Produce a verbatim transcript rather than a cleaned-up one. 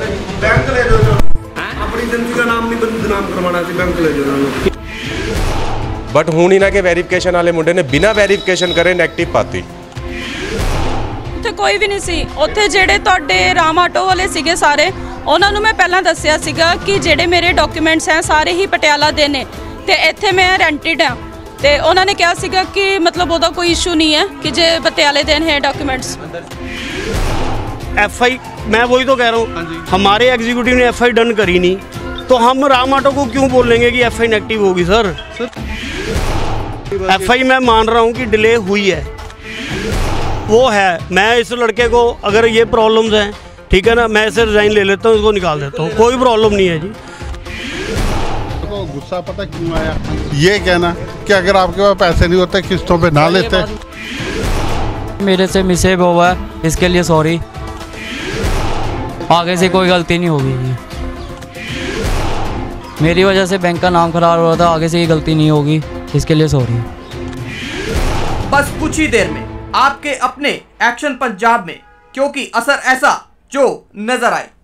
Bank ले जाओ अपनी जिंदगी का नाम नहीं बदनाम करवाना सी, बैंक ले जाओ। बट हूँ इन्होंने के वेरीफिकेशन वाले मुंडे ने बिना वेरीफिकेशन करे नेगेटिव पाती। उत्थे कोई भी नहीं सी, उत्थे जेड़े तुहाडे राम आटो वाले सीगे सारे, उन्होंने मैं पहला दस्सिया सीगा कि जेड़े मेरे डॉक्यूमेंट्स हैं सारे ही पटियाला दे ने ते इत्थे मैं रेंटेड हाँ, ते उन्होंने कहा सीगा कि मतलब ओदा कोई इशू नहीं है कि जे पटियाले दे ने डॉक्यूमेंट्स। एफ आई मैं वही तो कह रहा हूँ, हमारे एग्जीक्यूटिव ने एफ आई डन करी नहीं तो हम राम आटो को क्यों बोलेंगे कि एफ आई नेगेटिव होगी। सर एफ आई मैं मान रहा हूँ कि डिले हुई है, वो है, मैं इस लड़के को अगर ये प्रॉब्लम्स हैं ठीक है ना, मैं इसे रिजाइन ले लेता हूँ, उसको निकाल देता हूँ, कोई प्रॉब्लम नहीं है जी। तो गुस्सा पता क्यों आया, ये कहना कि अगर आपके पास पैसे नहीं होते किस्तों पे ना लेते। मेरे से मिसहेव हुआ है, इसके लिए सॉरी, आगे से कोई गलती नहीं होगी। मेरी वजह से बैंक का नाम खराब हो रहा था, आगे से ये गलती नहीं होगी, इसके लिए सॉरी। बस कुछ ही देर में आपके अपने एक्शन पंजाब में, क्योंकि असर ऐसा जो नजर आए।